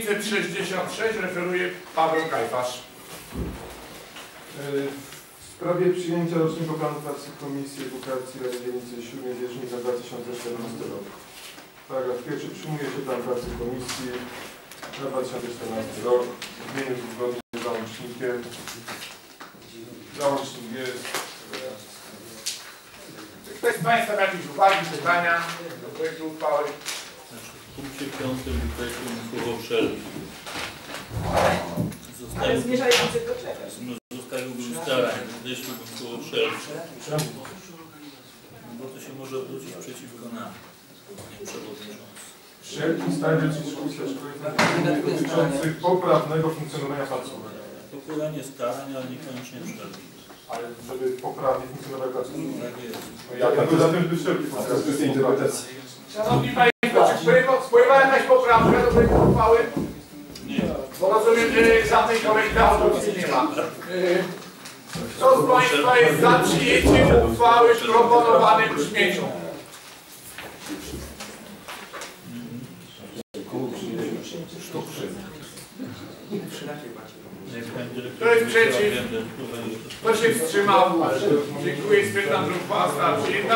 566 referuje Paweł Kajfasz. W sprawie przyjęcia rocznego planu pracy Komisji Edukacji Rady Dzielnicy VII wierzchnika 2014 roku. Paragraf pierwszy. Przyjmuje się plan pracy Komisji na 2014 rok. Zmienił zgodnie z załącznikiem. Załącznik jest. Czy ktoś z Państwa ma jakieś uwagi, pytania do projektu uchwały? W punkcie 5 wykreślimy słowo wszelki. Ale zmierzający do czegoś. Zostawiłbym starań, wykreśliłbym słowo wszelki. Bo to się może obrócić przeciwko nam, panie przewodniczący. Wszelki stanie czy szkół dotyczących poprawnego funkcjonowania placówek. Popieranie starań, ale niekoniecznie wszelki. Ale żeby poprawnie funkcjonować placówki? Tak jest. Szanowni Państwo, czy spływa jakaś poprawka do tej uchwały? Nie. Bo rozumiem, że żadnej kolejnej autopsji nie ma. Kto z Państwa jest za przyjęciem uchwały w proponowanym brzmieniu? Kto jest przeciw? Kto się wstrzymał? Dziękuję, stwierdzam, że uchwała została przyjęta.